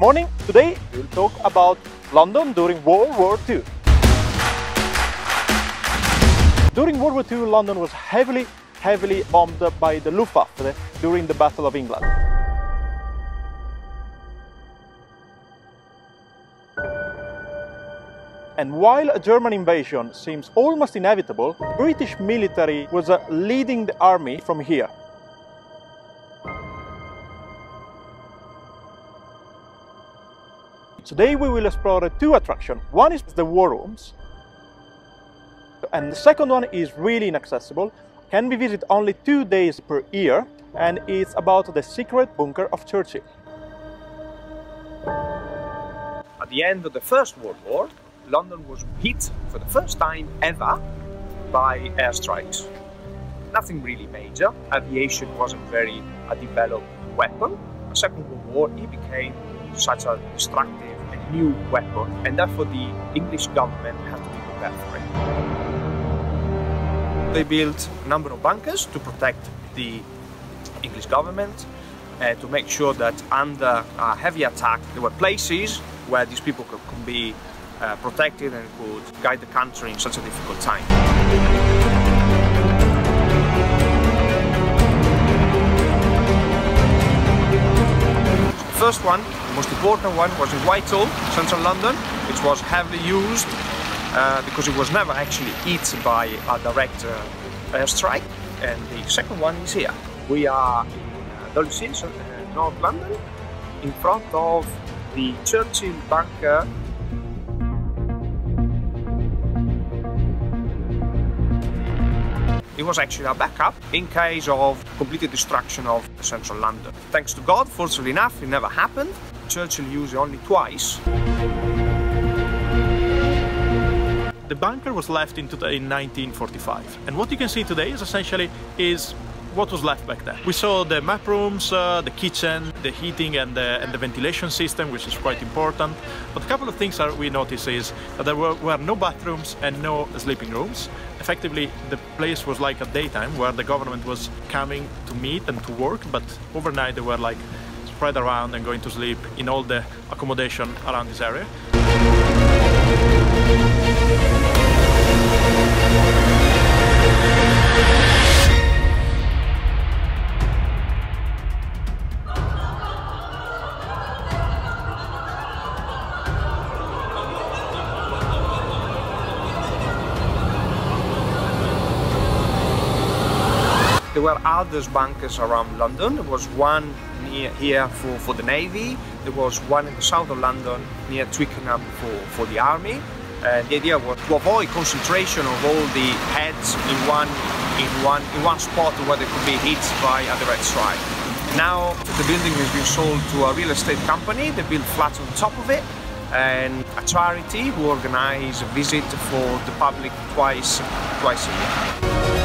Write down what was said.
morning. Today we'll talk about London during World War II. During World War II, London was heavily bombed by the Luftwaffe during the Battle of England. And while a German invasion seems almost inevitable, the British military was leading the army from here. Today we will explore two attractions. One is the war rooms, and the second one is really inaccessible, can be visited only 2 days per year, and it's about the secret bunker of Churchill. At the end of the First World War, London was hit for the first time ever by airstrikes. Nothing really major, aviation wasn't very a developed weapon. The Second World War, it became such a destructive and new weapon, and therefore the English government had to be prepared for it. They built a number of bunkers to protect the English government, to make sure that under a heavy attack there were places where these people could be protected and could guide the country in such a difficult time. The first one, the most important one, was in Whitehall, central London. It was heavily used because it was never actually hit by a direct airstrike. And the second one is here. We are in Dollis Hill, North London, in front of the Churchill bunker. It was actually a backup in case of complete destruction of central London. Thanks to God, fortunately enough, it never happened. Churchill used it only twice. The bunker was left in 1945, and what you can see today is essentially what was left back then. We saw the map rooms, the kitchen, the heating and the ventilation system, which is quite important. But a couple of things that we noticed is that there were no bathrooms and no sleeping rooms. Effectively, the place was like a daytime where the government was coming to meet and to work, but overnight they were like spread around and going to sleep in all the accommodation around this area. There were other bunkers around London. There was one near here for the Navy. There was one in the south of London near Twickenham for the Army. The idea was to avoid concentration of all the heads in one spot where they could be hit by a direct strike. Now the building has been sold to a real estate company. They built flats on top of it, and a charity who organized a visit for the public twice a year.